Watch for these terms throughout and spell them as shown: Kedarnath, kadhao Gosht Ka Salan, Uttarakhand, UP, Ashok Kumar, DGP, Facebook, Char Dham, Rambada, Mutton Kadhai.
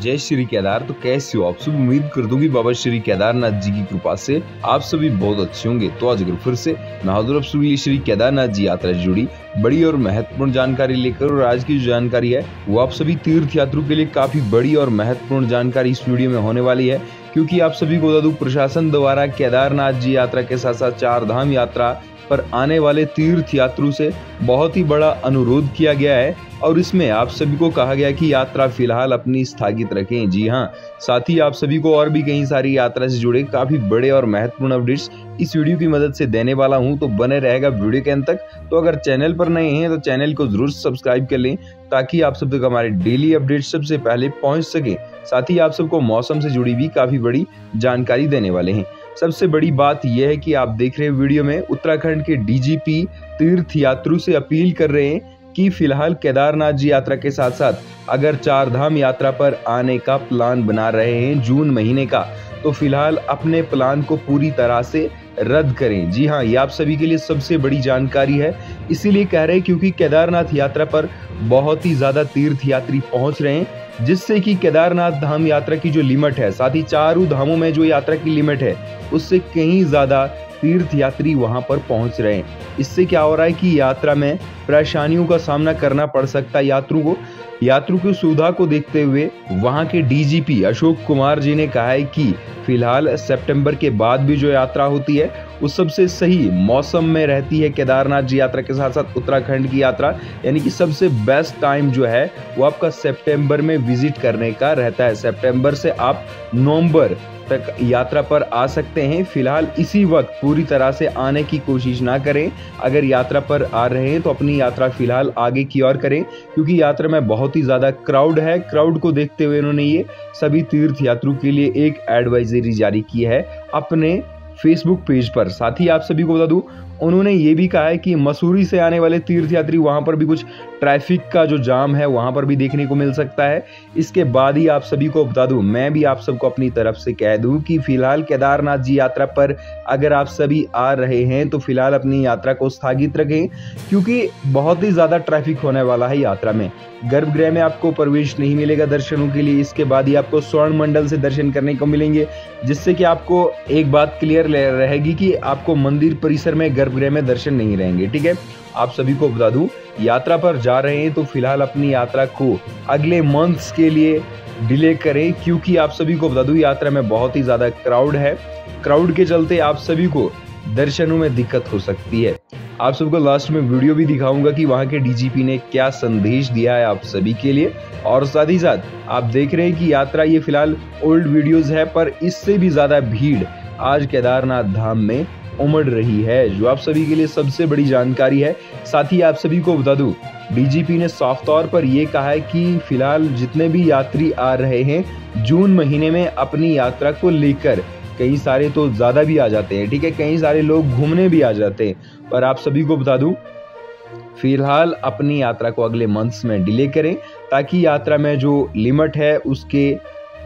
जय श्री केदार। तो कैसे हो आप सब? उम्मीद कर दूं कि बाबा श्री केदारनाथ जी की कृपा से आप सभी बहुत अच्छे होंगे। तो आज अगर फिर से नाहदुर आप सभी श्री केदारनाथ जी यात्रा से जुड़ी बड़ी और महत्वपूर्ण जानकारी लेकर, और आज की जो जानकारी है वो आप सभी तीर्थ यात्रियों के लिए काफी बड़ी और महत्वपूर्ण जानकारी इस वीडियो में होने वाली है, क्योंकि आप सभी को बता दूं प्रशासन द्वारा केदारनाथ जी यात्रा के साथ साथ चार धाम यात्रा पर आने वाले तीर्थ यात्रियों से बहुत ही बड़ा अनुरोध किया गया है और इसमें आप सभी को कहा गया कि यात्रा फिलहाल अपनी स्थगित रखें। जी हां, साथ ही आप सभी को और भी कई सारी यात्रा से जुड़े काफी बड़े और महत्वपूर्ण अपडेट्स इस वीडियो की मदद से देने वाला हूं, तो बने रहेगा वीडियो के अंत तक। तो अगर चैनल पर नए हैं तो चैनल को जरूर सब्सक्राइब कर लें ताकि आप सब तक हमारे डेली अपडेट सबसे पहले पहुंच सके। साथ ही आप सबको मौसम से जुड़ी भी काफी बड़ी जानकारी देने वाले हैं। सबसे बड़ी बात यह है कि आप देख रहे हैं वीडियो में उत्तराखंड के डीजीपी तीर्थ यात्रियों से अपील कर रहे हैं कि फिलहाल केदारनाथ जी यात्रा के साथ साथ अगर चार धाम यात्रा पर आने का प्लान बना रहे हैं जून महीने का, तो फिलहाल अपने प्लान को पूरी तरह से रद्द करें। जी हाँ, ये आप सभी के लिए सबसे बड़ी जानकारी है, इसीलिए कह रहे हैं क्योंकि केदारनाथ यात्रा पर बहुत ही ज़्यादा तीर्थ यात्री पहुँच रहे हैं, जिससे कि केदारनाथ धाम यात्रा की जो लिमिट है, साथ ही चारों धामों में जो यात्रा की लिमिट है, उससे कहीं ज़्यादा तीर्थ यात्री वहां पर पहुंच रहे हैं। इससे क्या हो रहा है कि यात्रा में परेशानियों का सामना करना पड़ सकता है यात्रियों को। यात्रियों की सुविधा को देखते हुए वहां के डीजीपी अशोक कुमार जी ने कहा है कि फिलहाल सितंबर के बाद भी जो यात्रा होती है उस सबसे सही मौसम में रहती है केदारनाथ जी यात्रा के साथ साथ उत्तराखंड की यात्रा, यानी कि सबसे बेस्ट टाइम जो है वो आपका सितंबर में विजिट करने का रहता है। सितंबर से आप नवंबर तक यात्रा पर आ सकते हैं। फिलहाल इसी वक्त पूरी तरह से आने की कोशिश ना करें। अगर यात्रा पर आ रहे हैं तो अपनी यात्रा फिलहाल आगे की ओर करें, क्योंकि यात्रा में बहुत ही ज़्यादा क्राउड है। क्राउड को देखते हुए इन्होंने ये सभी तीर्थ यात्रियों के लिए एक एडवाइजरी जारी की है अपने फेसबुक पेज पर। साथ ही आप सभी को बता दूं, उन्होंने ये भी कहा है कि मसूरी से आने वाले तीर्थयात्री वहां पर भी कुछ ट्रैफिक का जो जाम है वहां पर भी देखने को मिल सकता है। इसके बाद ही आप सभी को बता दूं, मैं भी आप सबको अपनी तरफ से कह दूं कि फिलहाल केदारनाथ जी यात्रा पर अगर आप सभी आ रहे हैं तो फिलहाल अपनी यात्रा को स्थगित रखें, क्योंकि बहुत ही ज़्यादा ट्रैफिक होने वाला है यात्रा में। गर्भगृह में आपको प्रवेश नहीं मिलेगा दर्शनों के लिए। इसके बाद ही आपको स्वर्ण मंडल से दर्शन करने को मिलेंगे, जिससे कि आपको एक बात क्लियर रहेगी कि आपको मंदिर परिसर में गर्भगृह में दर्शन नहीं रहेंगे। ठीक है, आप सभी को बता दूं, यात्रा पर जा रहे हैं तो फिलहाल अपनी यात्रा को अगले मंथ्स के लिए डिले करें, क्योंकि आप सभी को बता दूं यात्रा में बहुत ही ज़्यादा क्राउड है। क्राउड के चलते आप सभी को दर्शनों में दिक्कत हो सकती है। आप सबको लास्ट में वीडियो भी दिखाऊंगा कि वहां के डीजीपी ने क्या संदेश दिया है आप सभी के लिए। और साथ ही साथ आप देख रहे हैं कि यात्रा ये फिलहाल ओल्ड वीडियोस है, पर इससे भी ज़्यादा भीड़ आज केदारनाथ धाम में उमड़ रही है, जो आप सभी के लिए सबसे बड़ी जानकारी है। साथ ही आप सभी को बता दूं, डीजीपी ने साफ तौर पर यह कहा है कि फिलहाल जितने भी यात्री आ रहे हैं जून महीने में अपनी यात्रा को लेकर, कई सारे तो ज़्यादा भी आ जाते हैं, ठीक है, कई सारे लोग घूमने भी आ जाते हैं, पर आप सभी को बता दूं फिलहाल अपनी यात्रा को अगले मंथ्स में डिले करें ताकि यात्रा में जो लिमिट है उसके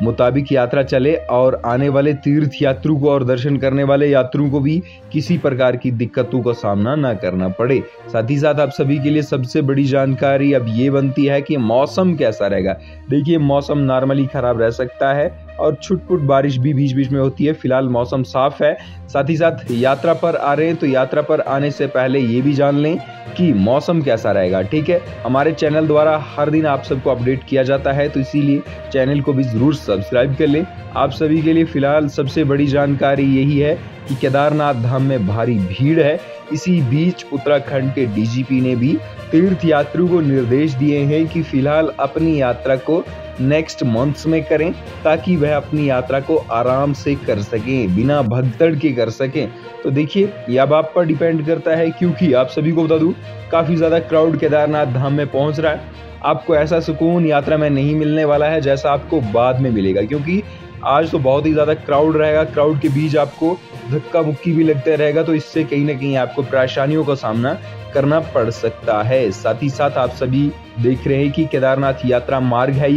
मुताबिक यात्रा चले और आने वाले तीर्थ यात्रियों को और दर्शन करने वाले यात्रियों को भी किसी प्रकार की दिक्कतों का सामना ना करना पड़े। साथ ही साथ आप सभी के लिए सबसे बड़ी जानकारी अब ये बनती है कि मौसम कैसा रहेगा। देखिए, मौसम नॉर्मली ख़राब रह सकता है और छुटपुट बारिश भी बीच बीच में होती है। फिलहाल मौसम साफ है। साथ ही साथ यात्रा पर आ रहे हैं तो यात्रा पर आने से पहले ये भी जान लें कि मौसम कैसा रहेगा। ठीक है, हमारे चैनल द्वारा हर दिन आप सबको अपडेट किया जाता है, तो इसीलिए चैनल को भी ज़रूर सब्सक्राइब कर लें। आप सभी के लिए फिलहाल सबसे बड़ी जानकारी यही है कि केदारनाथ धाम में भारी भीड़ है। इसी बीच उत्तराखंड के डीजीपी ने भी तीर्थ यात्रियों को निर्देश दिए हैं कि फिलहाल अपनी यात्रा को नेक्स्ट मंथ्स में करें ताकि वह अपनी यात्रा को आराम से कर सकें, बिना भगदड़ के कर सकें। तो देखिए, यह अब आप पर डिपेंड करता है, क्योंकि आप सभी को बता दूं काफ़ी ज़्यादा क्राउड केदारनाथ धाम में पहुंच रहा है। आपको ऐसा सुकून यात्रा में नहीं मिलने वाला है जैसा आपको बाद में मिलेगा, क्योंकि आज तो बहुत ही ज़्यादा क्राउड रहेगा। क्राउड के बीच आपको धक्का मुक्की भी लगते रहेगा, तो इससे कहीं ना कहीं आपको परेशानियों का सामना करना पड़ सकता है। साथ ही साथ आप सभी देख रहे हैं कि केदारनाथ यात्रा मार्ग है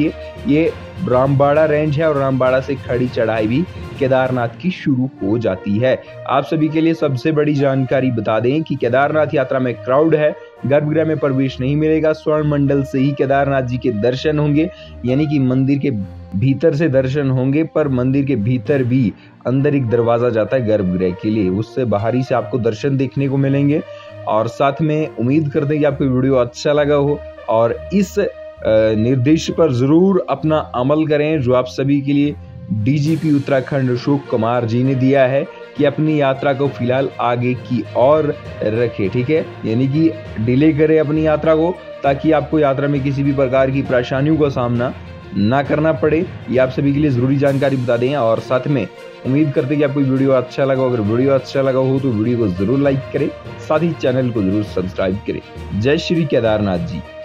ये रामबाड़ा रेंज है, और रामबाड़ा से खड़ी चढ़ाई भी केदारनाथ की शुरू हो जाती है। आप सभी के लिए सबसे बड़ी जानकारी बता दें कि केदारनाथ यात्रा में क्राउड है, गर्भगृह में प्रवेश नहीं मिलेगा, स्वर्ण मंडल से ही केदारनाथ जी के दर्शन होंगे, यानी कि मंदिर के भीतर से दर्शन होंगे, पर मंदिर के भीतर भी अंदर एक दरवाजा जाता है गर्भगृह के लिए, उससे बाहरी से आपको दर्शन देखने को मिलेंगे। और साथ में उम्मीद करते हैं कि आपको वीडियो अच्छा लगा हो और इस निर्देश पर जरूर अपना अमल करें जो आप सभी के लिए डीजीपी उत्तराखंड अशोक कुमार जी ने दिया है कि अपनी यात्रा को फिलहाल आगे की ओर रखें, ठीक है, यानी कि डिले करें अपनी यात्रा को, ताकि आपको यात्रा में किसी भी प्रकार की परेशानियों का सामना ना करना पड़े। ये आप सभी के लिए ज़रूरी जानकारी बता दें। और साथ में उम्मीद करते हैं कि आपको वीडियो अच्छा लगा हो। अगर वीडियो अच्छा लगा हो तो वीडियो को ज़रूर लाइक करें, साथ ही चैनल को ज़रूर सब्सक्राइब करें। जय श्री केदारनाथ जी।